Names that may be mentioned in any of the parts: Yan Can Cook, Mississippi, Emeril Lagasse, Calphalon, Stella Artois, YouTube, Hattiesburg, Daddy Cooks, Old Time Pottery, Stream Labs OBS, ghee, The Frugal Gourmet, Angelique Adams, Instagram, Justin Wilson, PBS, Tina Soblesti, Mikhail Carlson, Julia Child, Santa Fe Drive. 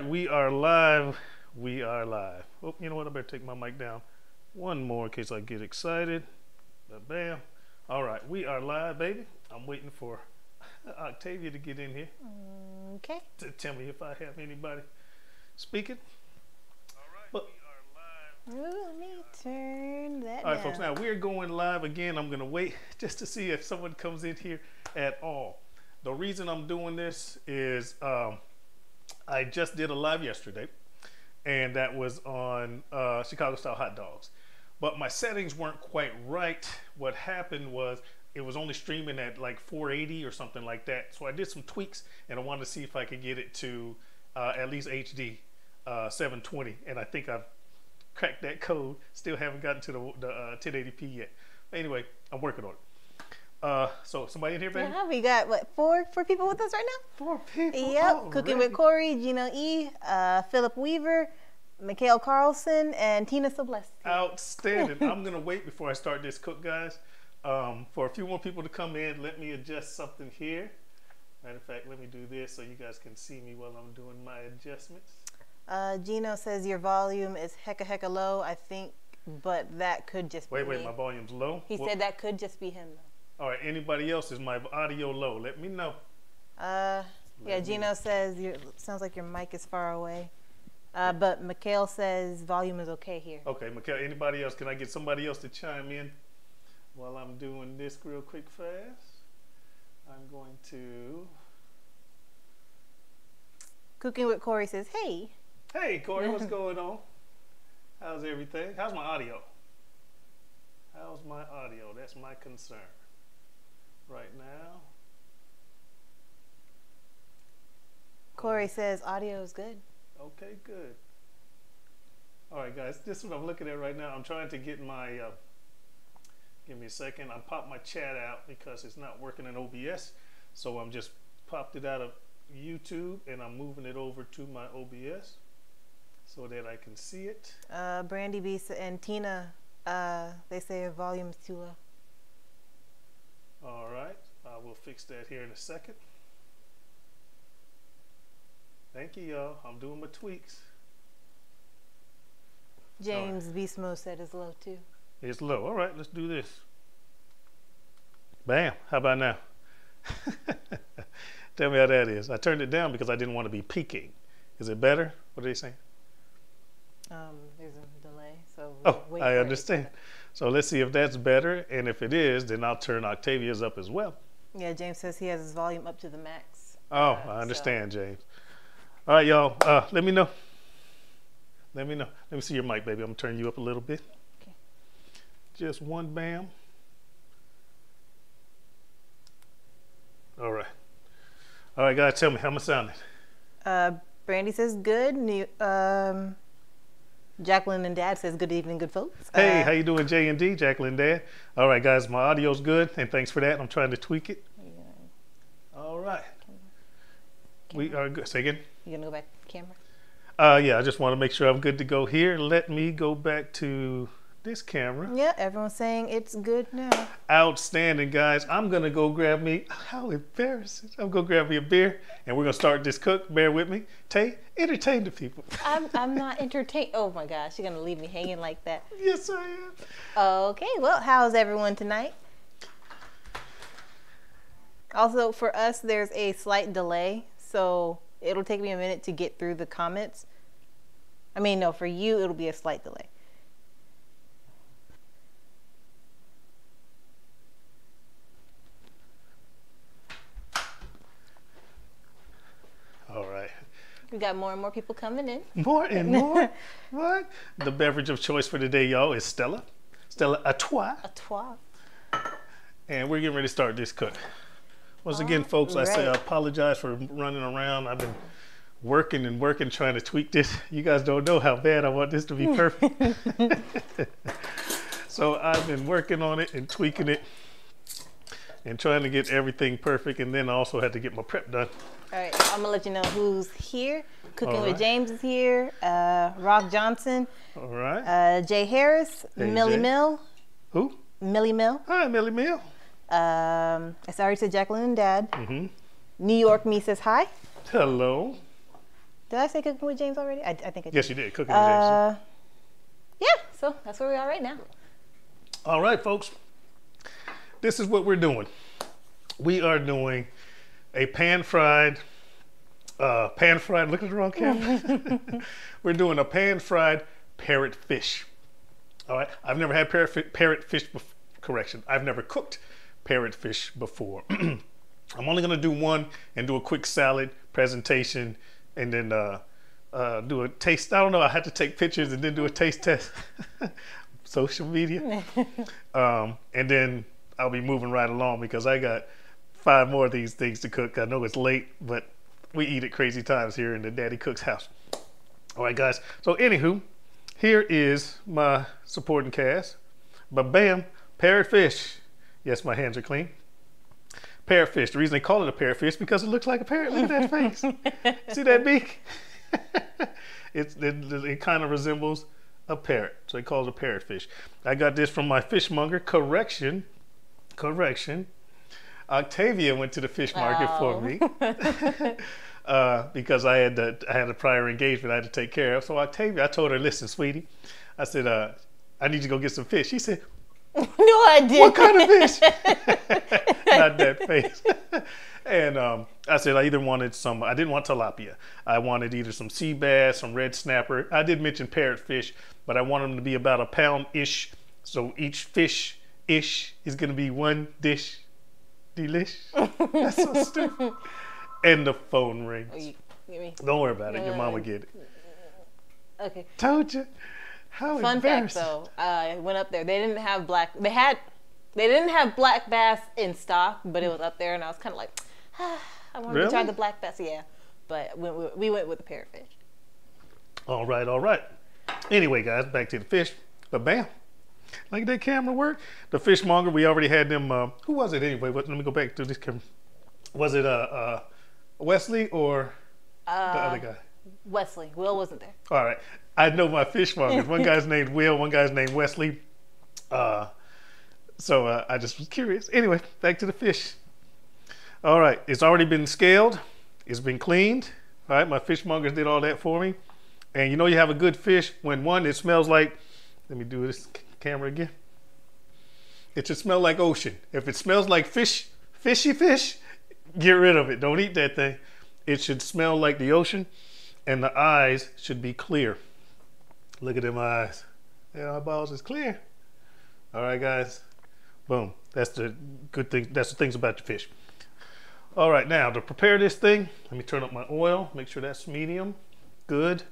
right, we are live. We are live. Oh, you know what? I better take my mic down one more in case I get excited. Bam. All right, we are live, baby. I'm waiting for Octavia to get in here. Okay. To tell me if I have anybody speaking. All right, we are live. Ooh, let me turn that down. All right, folks, now we're going live again. I'm going to wait just to see if someone comes in here at all. The reason I'm doing this is I just did a live yesterday, and that was on Chicago-style hot dogs. But my settings weren't quite right. What happened was it was only streaming at like 480 or something like that. So I did some tweaks, and I wanted to see if I could get it to at least HD 720. And I think I've cracked that code. Still haven't gotten to the 1080p yet. Anyway, I'm working on it. So somebody in here, baby? Yeah, we got what, four people with us right now? Four people. Yep. Already. Cooking with Corey, Gino E, Philip Weaver, Mikhail Carlson, and Tina Soblesti. Outstanding. I'm gonna wait before I start this cook, guys, for a few more people to come in. Let me adjust something here. Matter of fact, let me do this so you guys can see me while I'm doing my adjustments. Gino says your volume is hecka low, I think, but that could just be me. My volume's low? He said that could just be him, though. All right, anybody else, is my audio low? Let me know. Yeah, Gino says, sounds like your mic is far away. But Mikhail says volume is okay here. Okay, Mikhail, anybody else? Can I get somebody else to chime in while I'm doing this real quick fast? I'm going to... Cooking with Corey says, hey. Hey, Corey, what's going on? How's everything? How's my audio? How's my audio? That's my concern right now. Corey says audio is good. Okay, good. All right, guys, this is what I'm looking at right now. I'm trying to get my, give me a second. I popped my chat out because it's not working in OBS. So I'm just popped it out of YouTube and I'm moving it over to my OBS so that I can see it. Brandy B and Tina, they say your volume's too low. All right, I will fix that here in a second. Thank you, y'all. I'm doing my tweaks. James Bismo said it's low, too. It's low. All right, let's do this. Bam. How about now? Tell me how that is. I turned it down because I didn't want to be peaking. Is it better? What are they saying? There's a delay. So we'll I understand. So let's see if that's better, and if it is, then I'll turn Octavia's up as well. Yeah, James says he has his volume up to the max. Oh, I understand, so. James. All right, y'all, let me know. Let me see your mic, baby. I'm gonna turn you up a little bit. Okay. Just one bam. All right. All right, guys, tell me, how am I sounding? Brandy says good. Jacqueline and Dad says, good evening, good folks. Hey, how you doing, J and D? Jacqueline, Dad. All right, guys, my audio's good, and thanks for that. I'm trying to tweak it. Yeah. All right. We are good. Say again? You gonna go back to the camera? Yeah, I just want to make sure I'm good to go here. Let me go back to this camera. Yeah, everyone's saying it's good now. Outstanding, guys. I'm gonna go grab me, how embarrassing, I'm gonna grab me a beer and we're gonna start this cook. Bear with me. Tay, entertain the people. I'm not entertained. Oh my gosh, you're gonna leave me hanging like that. Yes, I am. Okay, well, how's everyone tonight? Also, for us, there's a slight delay, so it'll take me a minute to get through the comments. I mean, no, for you, it'll be a slight delay. All right. We got more and more people coming in. More and more? What? The beverage of choice for today, y'all, is Stella. Stella Artois. Artois. And we're getting ready to start this cook. Once again, folks, right. I say I apologize for running around. I've been working and working, trying to tweak this. You guys don't know how bad I want this to be perfect. So I've been working on it and tweaking it and trying to get everything perfect. And then I also had to get my prep done. All right, I'm gonna let you know who's here. Cooking with James is here. Rock Johnson. All right. Jay Harris. Hey, Millie Jay. Mill. Who? Millie Mill. Hi, Millie Mill. I already said Jacqueline and Dad. New York Me says hi. Hello. Did I say Cooking with James already? I think I did. Yes, you did. Cooking with James. Yeah, so that's where we are right now. All right, folks. This is what we're doing. We are doing a pan-fried, look at the wrong camera. We're doing a pan-fried parrot fish. All right, I've never had parrot fish before. Correction, I've never cooked parrot fish before. I'm only gonna do one and do a quick salad presentation and then do a taste. I don't know, I had to take pictures and then do a taste test. Social media. And then I'll be moving right along because I got 5 more of these things to cook. I know it's late, but we eat at crazy times here in the Daddy Cook's house. All right, guys, so anywho, here is my supporting cast. Ba-bam, parrot fish. Yes, my hands are clean. Parrot fish. The reason they call it a parrot fish is because it looks like a parrot. Look at that face. See that beak? it kind of resembles a parrot, so they call it a parrot fish. I got this from my fishmonger. Correction. Octavia went to the fish market for me because I had a prior engagement I had to take care of. So Octavia, I told her, listen, sweetie, I said, I need you to go get some fish. She said, no, I didn't. What kind of fish? Not that face. And I said I either wanted some, I didn't want tilapia. I wanted either some sea bass, some red snapper. I did mention parrot fish, but I want them to be about a pound-ish. So each fish-ish is going to be one dish. Delish. That's so stupid. And the phone rings. Oh, don't worry about it. Your mama get it. Okay. Told you. How fun fact though, I went up there. They didn't have black bass in stock, but it was up there, and I was kind of like, I wanted to try the black bass, yeah. But we went with the parrotfish. All right, all right. Anyway, guys, back to the fish. But bam, like that camera work. The fishmonger, we already had them. Who was it anyway? Let me go back to this camera. Was it Wesley or the other guy? Wesley. Will wasn't there. All right. I know my fishmongers. One guy's named Will, one guy's named Wesley. So I just was curious. Anyway, back to the fish. All right, it's already been scaled. It's been cleaned. All right, my fishmongers did all that for me. And you know you have a good fish when one, it smells like, let me do this camera again. It should smell like ocean. If it smells like fish, fishy fish, get rid of it. Don't eat that thing. It should smell like the ocean and the eyes should be clear. Look at them eyes. Their eyeballs is clear. All right, guys. Boom. That's the good thing. That's the things about your fish. All right, now to prepare this thing, let me turn up my oil. Make sure that's medium. Good.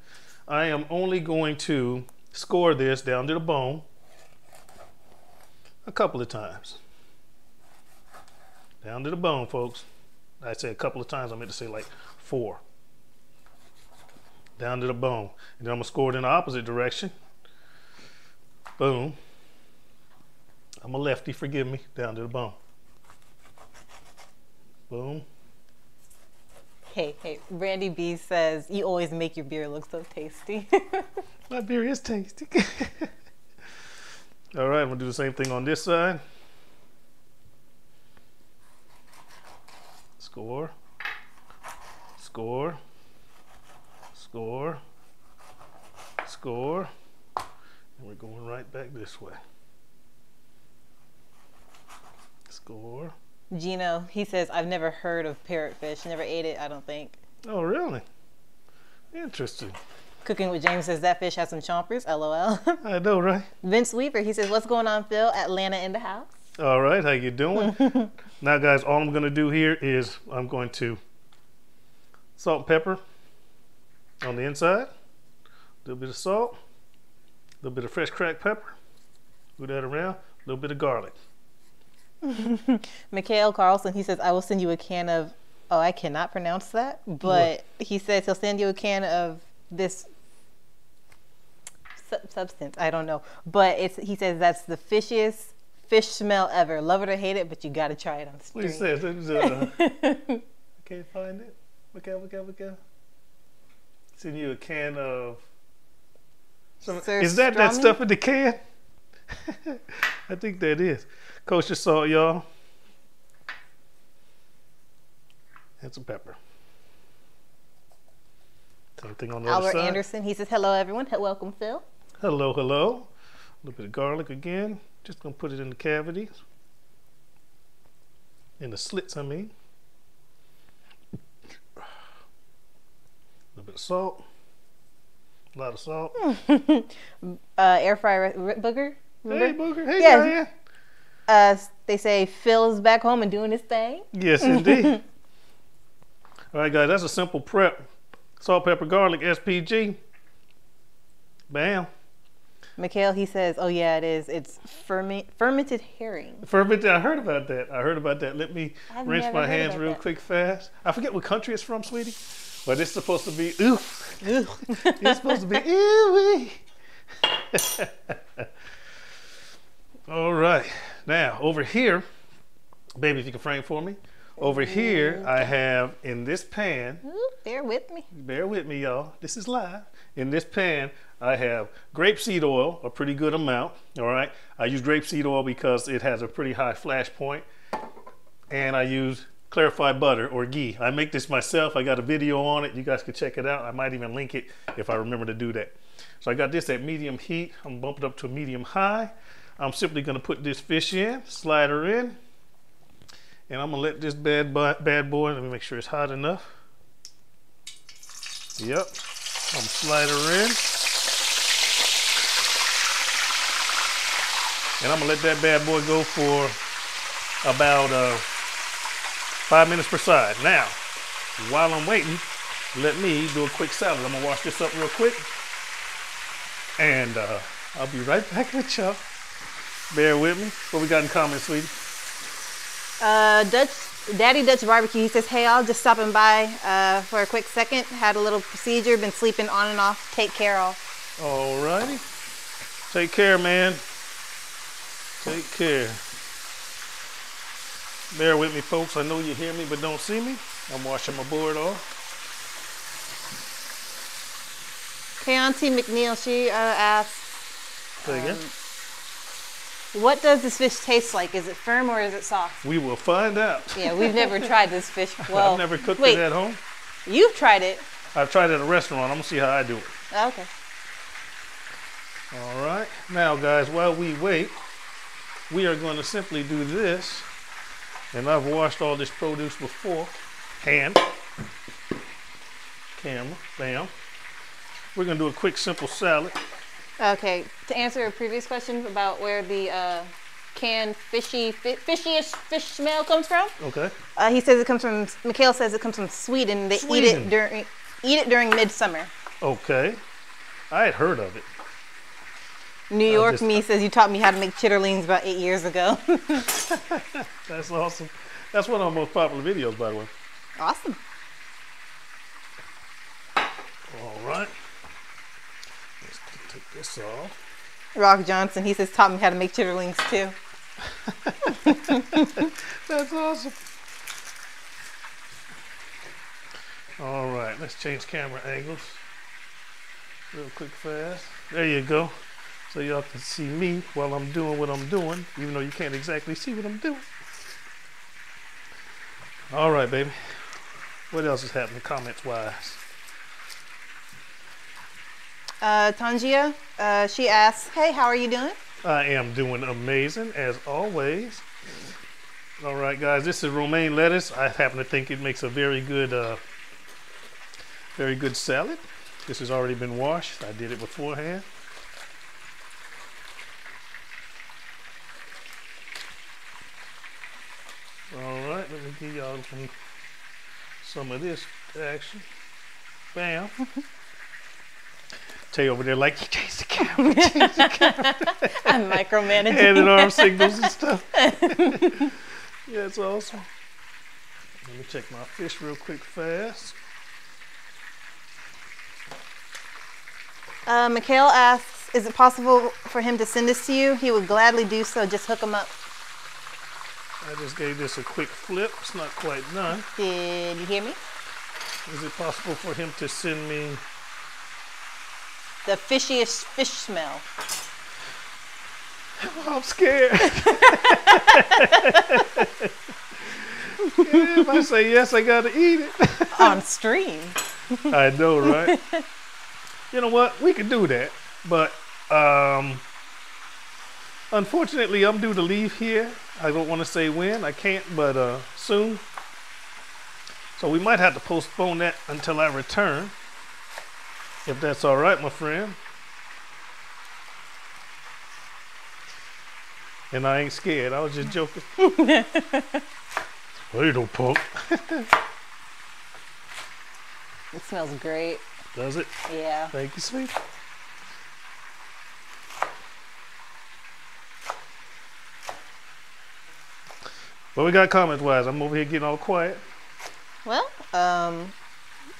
I am only going to score this down to the bone a couple of times. Down to the bone, folks. I say a couple of times. I meant to say like 4. Down to the bone. And then I'm gonna score it in the opposite direction. Boom. I'm a lefty, forgive me. Down to the bone. Boom. Hey, Randy B says, you always make your beer look so tasty. My beer is tasty. All right, I'm gonna do the same thing on this side. Score. Score. Score, score, and we're going right back this way. Score. Gino, he says, I've never heard of parrotfish, never ate it, I don't think. Oh, really? Interesting. Cooking with James says, that fish has some chompers, LOL. I know, right? Vince Weaver, he says, what's going on, Phil? Atlanta in the house. All right, how you doing? Now, guys, all I'm going to do here is I'm going to salt and pepper on the inside, a little bit of salt, a little bit of fresh cracked pepper, move that around, a little bit of garlic. Mikhail Carlson, he says, I will send you a can of, oh, I cannot pronounce that, but what? He says he'll send you a can of this substance, I don't know, but it's, he says that's the fishiest fish smell ever. Love it or hate it, but you got to try it on the street. What he says, I can't find it. Look out. Send you a can of some, is that that stuff in the can? I think that is kosher salt, y'all, and some pepper. Something on the other side. Albert Anderson, he says, hello, everyone. Welcome, Phil. Hello, hello. A little bit of garlic again. Just going to put it in the cavities. In the slits, I mean. A little bit of salt. A lot of salt. Air fryer Booger. Remember? Hey, Booger. Hey, Diane. They say Phil's back home and doing his thing. Yes, indeed. All right, guys, that's a simple prep. Salt, pepper, garlic, SPG. Bam. Mikhail, he says, oh, yeah, it is. It's fermented herring. Fermented, I heard about that. I heard about that. Let me rinse my hands real quick fast. I forget what country it's from, sweetie. But it's supposed to be, oof. It's supposed to be, ooh-wee. All right. Now, over here, baby, if you can frame for me. Over here, I have in this pan. Ooh, bear with me. Bear with me, y'all. This is live. In this pan, I have grapeseed oil, a pretty good amount. All right. I use grapeseed oil because it has a pretty high flash point. And I use clarified butter or ghee. I make this myself. I got a video on it. You guys can check it out. I might even link it if I remember to do that. So I got this at medium heat. I'm bumping it up to medium high. I'm simply going to put this fish in, slide her in. And I'm gonna let this bad boy, let me make sure it's hot enough. Yep, I'm gonna slide her in. And I'm gonna let that bad boy go for about 5 minutes per side. Now, while I'm waiting, let me do a quick salad. I'm gonna wash this up real quick. And I'll be right back with y'all. Bear with me. What we got in common, sweetie? Daddy Dutch Barbecue, he says, hey, I'll just stopping by for a quick second. Had a little procedure, been sleeping on and off. Take care, all. All righty. Take care, man. Take care. Bear with me, folks. I know you hear me, but don't see me. I'm washing my board off. Keonti McNeil, she asks. Say again. What does this fish taste like? Is it firm or is it soft? We will find out. Yeah, we've never tried this fish. Well, I've never cooked it at home. You've tried it. I've tried it at a restaurant. I'm going to see how I do it. Okay. All right. Now, guys, while we wait, we are going to simply do this. And I've washed all this produce before. Hand. Camera. Bam. We're going to do a quick, simple salad. Okay, to answer a previous question about where the canned fishy-ish fish smell comes from. Okay. He says it comes from, Mikhail says it comes from Sweden. They eat it during midsummer. Okay. I had heard of it. New York me says you taught me how to make chitterlings about 8 years ago. That's awesome. That's one of my most popular videos, by the way. Awesome. All right. This off. Rock Johnson, he says, taught me how to make chitterlings too. That's awesome. All right, let's change camera angles real quick fast. There you go. So y'all can see me while I'm doing what I'm doing, even though you can't exactly see what I'm doing. All right, baby. What else is happening comments-wise? Tangia, she asks, hey, how are you doing? I am doing amazing, as always. All right, guys, this is romaine lettuce. I happen to think it makes a very good salad. This has already been washed. I did it beforehand. All right, let me give y'all some of this action. Bam. Tay over there like, change the camera, change the camera. I'm micromanaging. Hand and arm signals and stuff. Yeah, it's awesome. Let me check my fish real quick fast. Mikhail asks, is it possible for him to send this to you? He would gladly do so. Just hook him up. I just gave this a quick flip. It's not quite done. Did you hear me? Is it possible for him to send me the fishiest fish smell? I'm scared. If I say yes, I gotta eat it. On stream. I know, right? You know what? We could do that, but unfortunately, I'm due to leave here. I don't want to say when. I can't, but soon. So we might have to postpone that until I return, if that's all right, my friend. And I ain't scared. I was just joking. Hey, no punk. It smells great. Does it? Yeah. Thank you, sweet. What we got comments-wise? I'm over here getting all quiet. Well,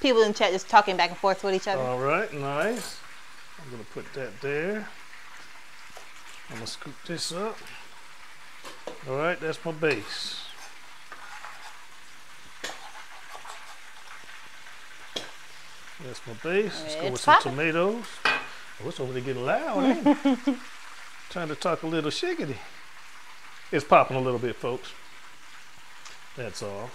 people in the chat just talking back and forth with each other. All right, nice. I'm going to put that there. I'm going to scoop this up. All right, that's my base. That's my base. Let's go with some tomatoes. Oh, it's over there getting loud, ain't it? Trying to talk a little shiggity. It's popping a little bit, folks. That's all.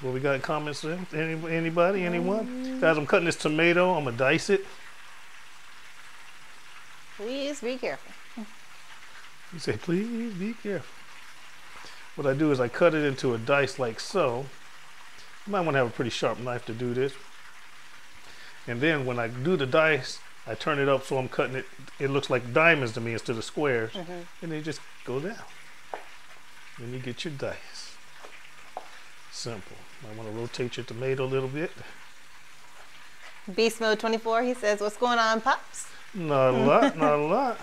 What we got in comments there? Anybody? Anyone? Guys, I'm cutting this tomato. I'm going to dice it. Please be careful. You say, please be careful. What I do is I cut it into a dice like so. You might want to have a pretty sharp knife to do this. And then when I do the dice, I turn it up so I'm cutting it. It looks like diamonds to me instead of squares. And they just go down. Then you get your dice. Simple. I want to rotate your tomato a little bit. Beast Mode 24, he says, what's going on, Pops? Not a lot, not a lot.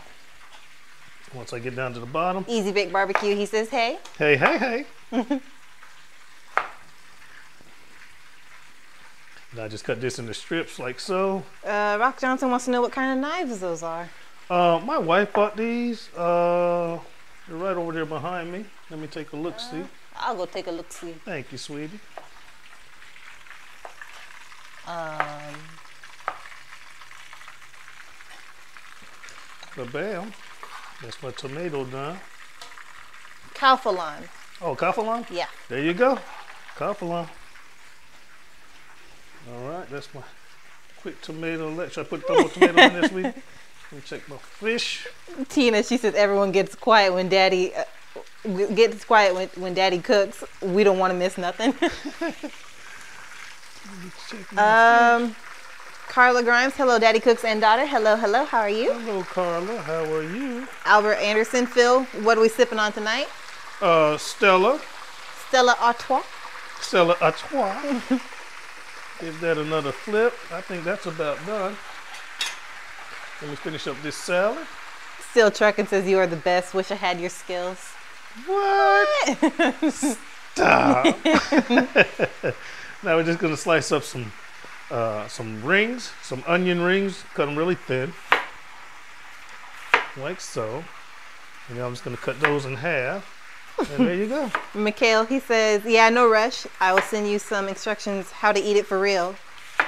Once I get down to the bottom. Easy Bake Barbecue, he says, hey. Hey, hey, hey. And I just cut this into strips like so. Rock Johnson wants to know what kind of knives those are. My wife bought these. They're right over there behind me. Let me take a look-see. I'll go take a look-see. Thank you, sweetie. Ba-bam. That's my tomato done. Calphalon. Oh, Calphalon? Yeah. There you go. Calphalon. All right, that's my quick tomato lecture. I put double tomato in this week. Let me check my fish. Tina, she says everyone gets quiet when Daddy Daddy cooks. We don't want to miss nothing. Carla Grimes, hello, Daddy Cooks and Daughter. Hello, hello, how are you? Hello, Carla, how are you? Albert Anderson, Phil, what are we sipping on tonight? Stella. Stella Artois. Stella Artois. Give that another flip. I think that's about done. Let me finish up this salad. Still Truckin' says you are the best. Wish I had your skills. What? Stop. Now we're just gonna slice up some rings, some onion rings, cut them really thin, like so. And I'm just gonna cut those in half. And there you go. Mikhail, he says, yeah, no rush. I will send you some instructions how to eat it for real.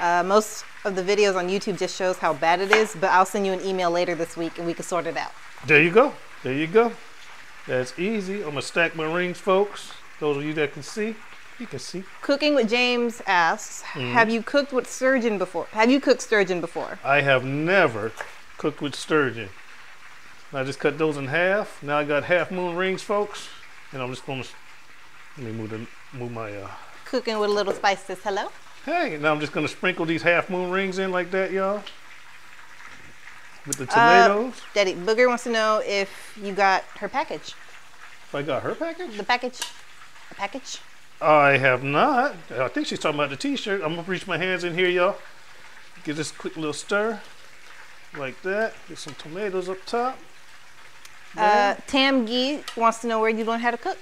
Most of the videos on YouTube just shows how bad it is, but I'll send you an email later this week and we can sort it out. There you go. There you go. That's easy. I'm gonna stack my rings, folks. Those of you that can see. You can see. Cooking with James asks, have you cooked with sturgeon before? Have you cooked sturgeon before? I have never cooked with sturgeon. I just cut those in half. Now I got half moon rings, folks. And I'm just going to, let me move my... Cooking with a Little Spice says hello. Hey, now I'm just going to sprinkle these half moon rings in like that, y'all. With the tomatoes. Daddy Booger wants to know if you got her package. If I got her package? The package. A package? I have not. I think she's talking about the t-shirt. I'm going to reach my hands in here, y'all. Give this a quick little stir. Like that. Get some tomatoes up top. Tam Gee wants to know where you learned how to cook.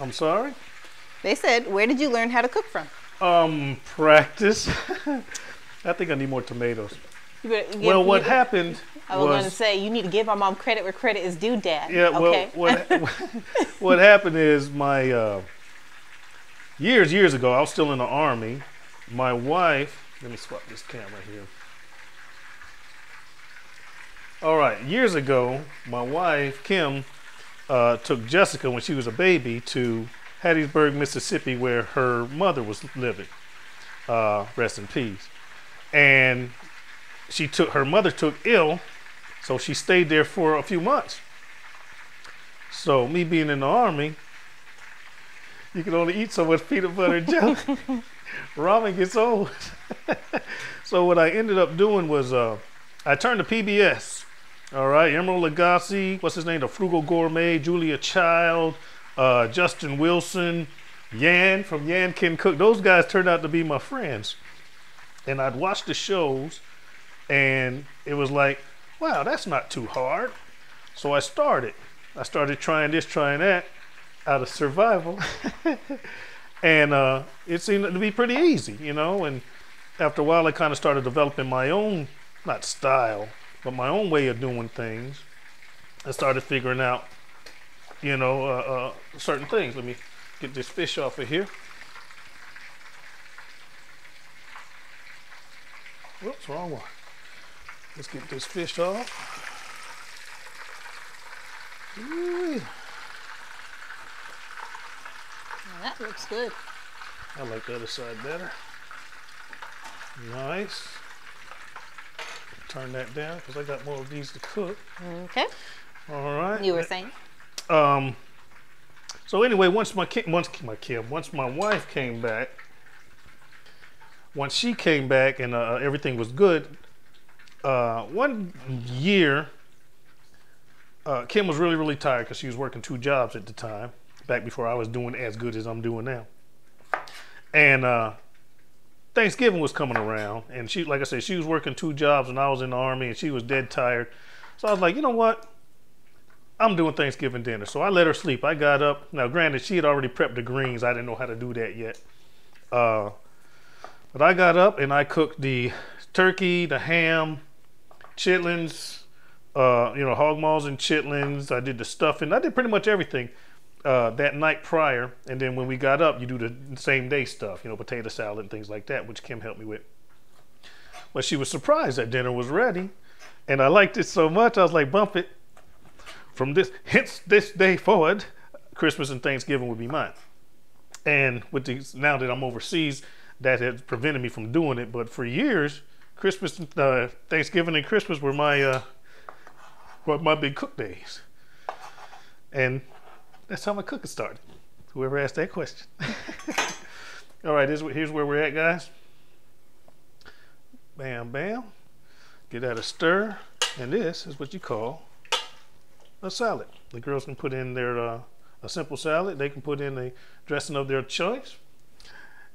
I'm sorry? They said, where did you learn how to cook from? Practice. I think I need more tomatoes. Well, what happened was... I was going to say, you need to give my mom credit where credit is due, Dad. Yeah, well, okay. what happened is my... years ago, I was still in the Army. My wife... Let me swap this camera here. All right, years ago, my wife, Kim, took Jessica when she was a baby to Hattiesburg, Mississippi, where her mother was living. Rest in peace. And she took, her mother took ill, so she stayed there for a few months. So me being in the Army, you can only eat so much peanut butter and jelly. Ramen gets old. So what I ended up doing was I turned to PBS. All right, Emeril Lagasse, what's his name? The Frugal Gourmet, Julia Child, Justin Wilson, Yan from Yan Can Cook. Those guys turned out to be my friends. And I'd watch the shows, and it was like, wow, that's not too hard. So I started trying this, trying that, out of survival. And it seemed to be pretty easy, you know. And after a while, I kind of started developing my own, not style, but my own way of doing things. I started figuring out, you know, certain things. Let me get this fish off of here. Whoops, wrong one. Let's get this fish off. Ooh. That looks good. I like the other side better. Nice. Turn that down because I got more of these to cook. Okay. All right. You were saying? So anyway, once my wife came back, once she came back and everything was good, one year, Kim was really, really tired because she was working two jobs at the time. Back before I was doing as good as I'm doing now. And Thanksgiving was coming around, and she, like I said, she was working two jobs and I was in the Army, and she was dead tired. So I was like, you know what? I'm doing Thanksgiving dinner. So I let her sleep. I got up. Now, granted, she had already prepped the greens. I didn't know how to do that yet. But I got up and I cooked the turkey, the ham, chitlins, you know, hog maws and chitlins. I did the stuffing. I did pretty much everything. That night prior, and then when we got up, you do the same day stuff, you know, potato salad and things like that, which Kim helped me with. But she was surprised that dinner was ready, and I liked it so much, I was like, bump it. From this, hence this day forward, Christmas and Thanksgiving would be mine. And with these, now that I'm overseas, that has prevented me from doing it, but for years, Christmas, Thanksgiving and Christmas were my big cook days. And that's how my cooking started. Whoever asked that question. All right, here's where we're at, guys. Bam, bam. Get that a stir. And this is what you call a salad. The girls can put in their, a simple salad. They can put in a dressing of their choice.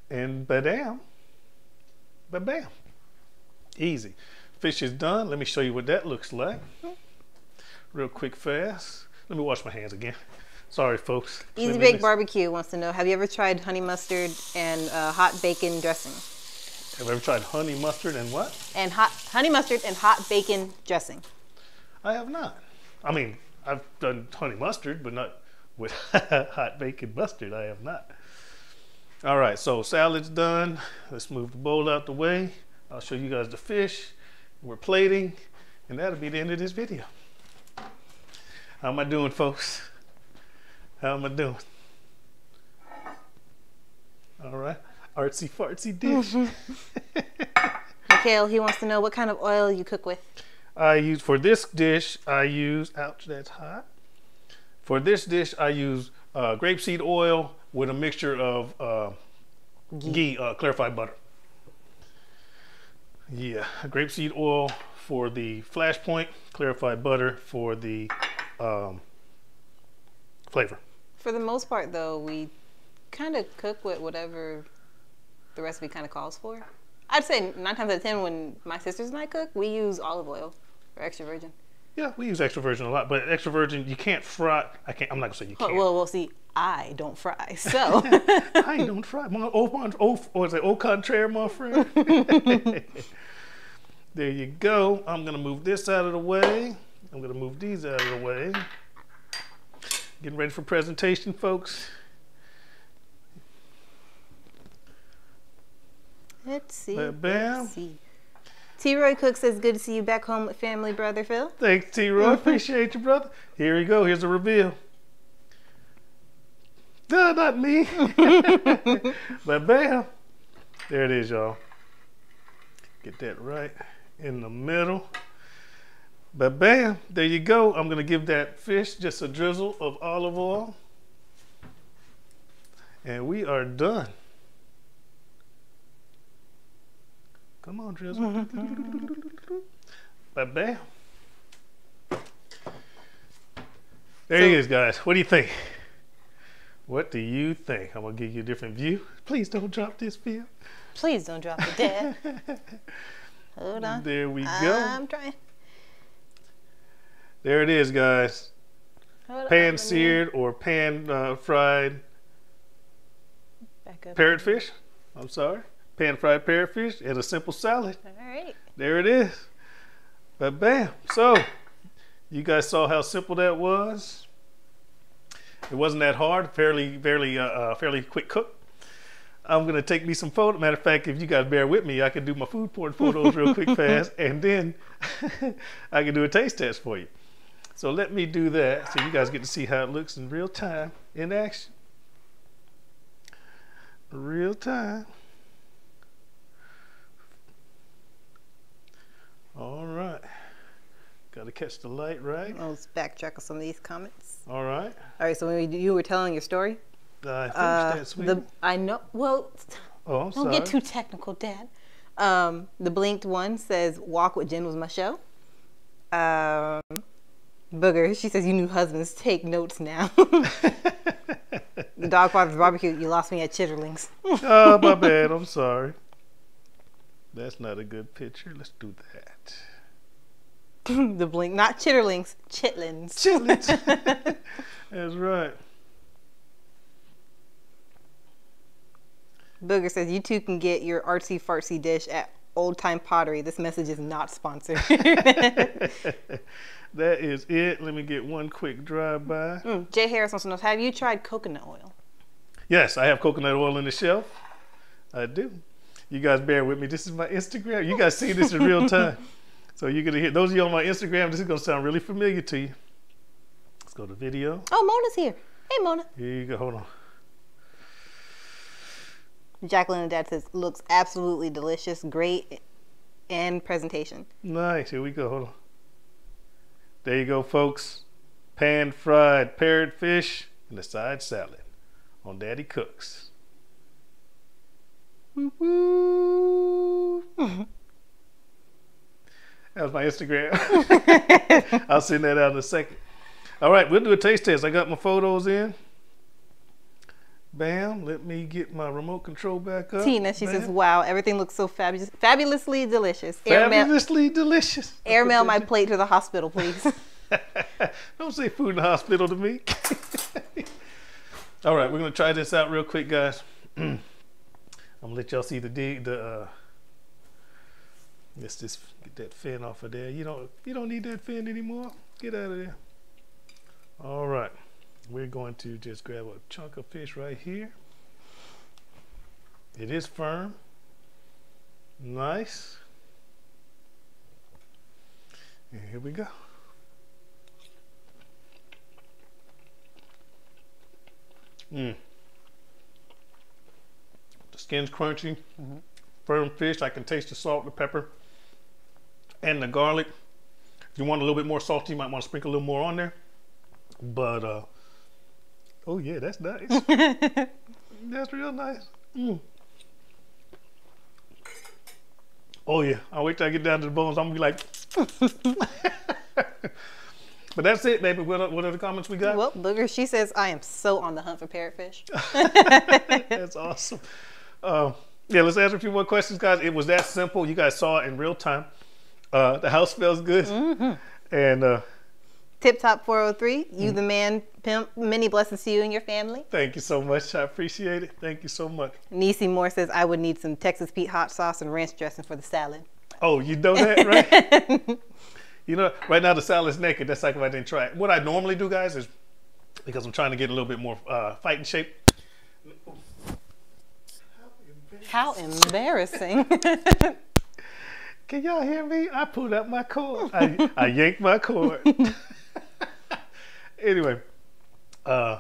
And ba-dam, ba-bam. Easy. Fish is done. Let me show you what that looks like. Real quick, fast. Let me wash my hands again. Sorry, folks. Easy Bake Barbecue wants to know, have you ever tried honey mustard and hot bacon dressing? Have you ever tried honey mustard and what? And honey mustard and hot bacon dressing. I have not. I mean, I've done honey mustard, but not with hot bacon mustard. I have not. All right, so salad's done. Let's move the bowl out the way. I'll show you guys the fish. We're plating, and that'll be the end of this video. How am I doing, folks? How am I doing? All right, artsy fartsy dish. Mikhail, he wants to know what kind of oil you cook with. For this dish, I use, ouch, that's hot. For this dish, I use grapeseed oil with a mixture of ghee, clarified butter. Yeah, grapeseed oil for the flash point, clarified butter for the flavor. For the most part, though, we kind of cook with whatever the recipe kind of calls for. I'd say 9 times out of 10, when my sisters and I cook, we use olive oil or extra virgin. Yeah, we use extra virgin a lot, but extra virgin, you can't fry. I'm not gonna say you can't. Well, see, I don't fry, so. I don't fry. Au contraire, my friend. There you go. I'm gonna move this out of the way. I'm gonna move these out of the way. Getting ready for presentation, folks. Let's see. Let's see. T-Roy Cook says, good to see you back home with family, brother Phil. Thanks, T-Roy. Appreciate you, brother. Here we go. Here's the reveal. No, not me. But bam, there it is, y'all. Get that right in the middle. But bam, there you go. I'm gonna give that fish just a drizzle of olive oil. And we are done. Come on, drizzle. But bam. There it is, guys. What do you think? What do you think? I'm gonna give you a different view. Please don't drop this film. Please don't drop the dead. Hold on. There we go. I'm trying. There it is, guys. Pan-seared or pan-fried parrotfish. I'm sorry. Pan-fried parrotfish and a simple salad. All right. There it is. But bam. So, you guys saw how simple that was. It wasn't that hard. Fairly quick cook. I'm going to take me some photos. Matter of fact, if you guys bear with me, I can do my food porn photos real quick fast, and then I can do a taste test for you. So let me do that so you guys get to see how it looks in real time, in action. Real time. All right. Got to catch the light, right? Let's backtrack on some of these comments. All right. All right, so when you were telling your story, I finished that, sweetie. I know. Well, oh, I'm sorry. Don't get too technical, Dad. The blinked one says, "Walk with Jen was my show." Booger, she says, "You new husbands take notes now." The dog father's barbecue. You lost me at Chitterlings. Oh, my bad. I'm sorry. That's not a good picture. Let's do that. The blink, not Chitterlings, Chitlins. Chitlins. That's right. Booger says, you too can get your artsy fartsy dish at Old Time Pottery. This message is not sponsored. That is it. Let me get one quick drive-by. Jay Harris wants to know, have you tried coconut oil? Yes, I have coconut oil in the shelf. I do. You guys bear with me. This is my Instagram. You guys see this in real time. So you're going to hear, those of you on my Instagram, this is going to sound really familiar to you. Let's go to video. Oh, Mona's here. Hey, Mona. Here you go. Hold on. Jacqueline and Dad says, looks absolutely delicious, great, and presentation. Nice, here we go, hold on. There you go, folks. Pan-fried parrotfish and a side salad on Daddy Cooks. Woo-hoo. That was my Instagram. I'll send that out in a second. All right, we'll do a taste test. I got my photos in. Bam, let me get my remote control back up. Tina, she says, wow, everything looks so fabulous. Fabulously delicious. Fabulously delicious. Airmail my plate to the hospital, please. Don't say food in the hospital to me. All right, we're going to try this out real quick, guys. I'm going to let y'all see the dig. Let's just get that fin off of there. You don't need that fin anymore. Get out of there. All right. We're going to just grab a chunk of fish right here. It is firm. Nice. And here we go. The skin's crunchy. Firm fish. I can taste the salt, the pepper, and the garlic. If you want a little bit more salty, you might want to sprinkle a little more on there. But oh yeah, that's nice. That's real nice. Oh yeah, I'll wait till I get down to the bones. I'm gonna be like. But that's it, baby. What are the comments we got? Well, Booger, she says, I am so on the hunt for parrotfish. That's awesome. Yeah, let's answer a few more questions, guys. It was that simple. You guys saw it in real time. The house smells good. And Tip Top 403, you the man, pimp. Many blessings to you and your family. Thank you so much. I appreciate it. Thank you so much. Niecy Moore says, I would need some Texas Pete hot sauce and ranch dressing for the salad. Oh, you know that, right? You know, right now the salad's naked. That's like if I didn't try it. What I normally do, guys, is because I'm trying to get a little bit more fighting shape. How embarrassing. Can y'all hear me? I pulled up my cord. I yanked my cord. Anyway, I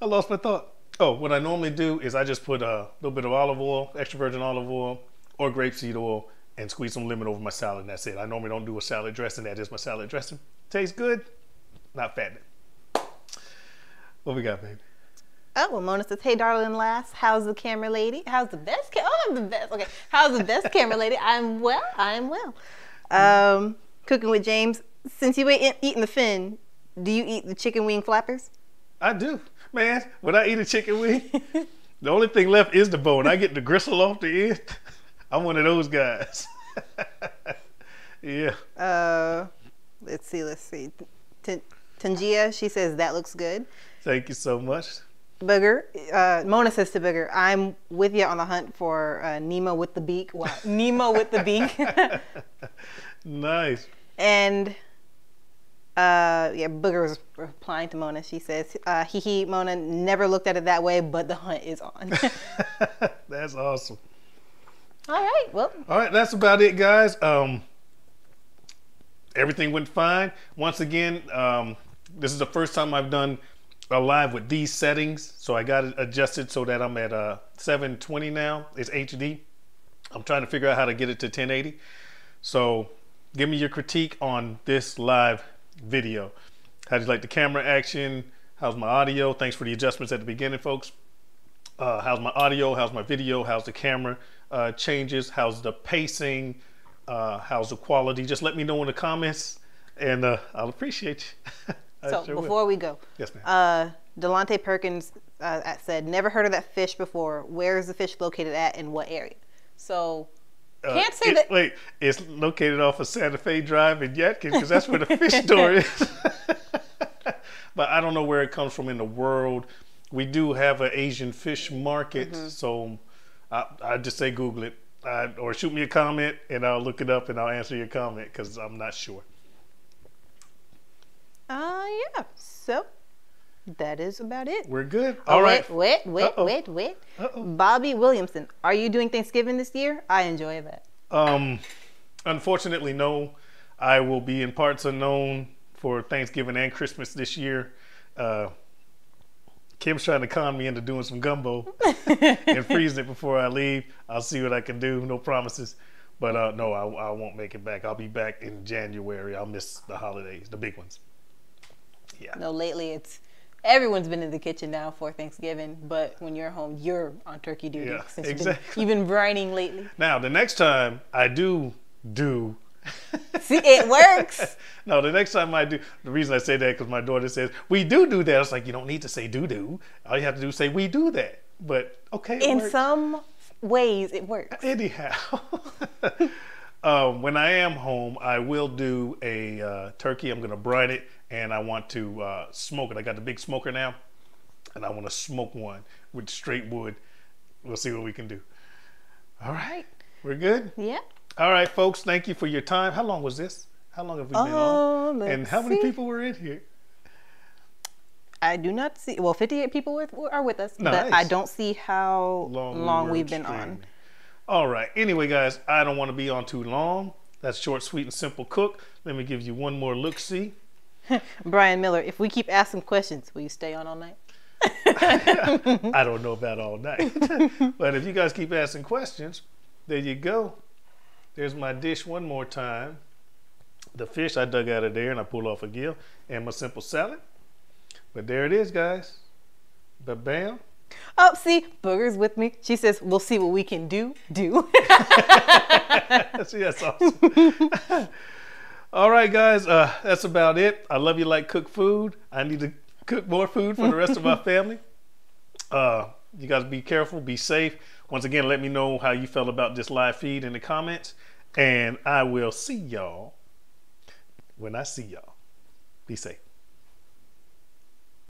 lost my thought. So what I normally do is I just put a little bit of olive oil, extra virgin olive oil or grapeseed oil, and squeeze some lemon over my salad, and that's it. I normally don't do a salad dressing. That is my salad dressing. Tastes good, not fattening. What we got, baby? Oh, well, Mona says, hey, darling, lass, how's the camera lady? How's the best camera? Oh, I'm the best. Okay, how's the best camera lady? I'm well, I'm well. Cooking with James, since you ain't eating the fin, do you eat the chicken wing flappers? I do. Man, when I eat a chicken wing, the only thing left is the bone. I get the gristle off the end. I'm one of those guys. Yeah. Let's see. Tangia, she says, that looks good. Thank you so much. Booger, Mona says to Booger, I'm with you on the hunt for Nemo with the beak. Wow. Nemo with the beak. Nice. And yeah, Booger was replying to Mona. She says, hee hee, Mona, never looked at it that way, but the hunt is on. That's awesome. All right, well. All right, that's about it, guys. Everything went fine. Once again, this is the first time I've done a live with these settings, so I got it adjusted so that I'm at 720 now. It's HD. I'm trying to figure out how to get it to 1080. So give me your critique on this live video. How do you like the camera action? How's my audio? Thanks for the adjustments at the beginning, folks. How's my audio? How's my video? How's the camera changes? How's the pacing? How's the quality? Just let me know in the comments, and I'll appreciate you. So sure before we go, yes, ma'am. Delonte Perkins said, never heard of that fish before. Where is the fish located at, in what area? So can't say that. Wait, it's located off of Santa Fe Drive in Yan Can, because that's where the fish store is. But I don't know where it comes from in the world. We do have an Asian fish market, so I just say Google it, or shoot me a comment, and I'll look it up and I'll answer your comment, because I'm not sure. Yeah, so that is about it. We're good. All right. Wait. Uh-oh. Bobby Williamson, are you doing Thanksgiving this year? I enjoy that. Unfortunately, no. I will be in parts unknown for Thanksgiving and Christmas this year. Kim's trying to con me into doing some gumbo and freezing it before I leave. I'll see what I can do. No promises. But no, I won't make it back. I'll be back in January. I'll miss the holidays, the big ones. Yeah. No, lately it's everyone's been in the kitchen now for Thanksgiving. But when you're home, you're on turkey duty. Yeah, since exactly. You've been brining lately. Now, the next time I do. See, it works. No, the next time I do, the reason I say that because my daughter says we do that. I was like, you don't need to say do. All you have to do is say we do that. But okay, it works. In some ways, it works. Anyhow, when I am home, I will do a turkey. I'm gonna brine it, and I want to smoke it. I got the big smoker now, and I want to smoke one with straight wood. We'll see what we can do. All right, we're good. Yep. All right, folks, thank you for your time. How long was this? How long have we been on? And how many people were in here? I do not see. Well, 58 people are with us, nice. But I don't see how long we've been on. All right. Anyway, guys, I don't want to be on too long. That's short, sweet, and simple cook. Let me give you one more look-see. Brian Miller, if we keep asking questions, will you stay on all night? I don't know about all night. But if you guys keep asking questions, there you go. There's my dish one more time. The fish I dug out of there and I pulled off a gill, and my simple salad. But there it is, guys. Ba-bam. Oh, see, Booger's with me. She says, we'll see what we can do. See, that's awesome. All right, guys, that's about it. I love you like cook food. I need to cook more food for the rest of my family. You guys be careful, be safe. Once again, let me know how you felt about this live feed in the comments, and I will see y'all when I see y'all. Be safe.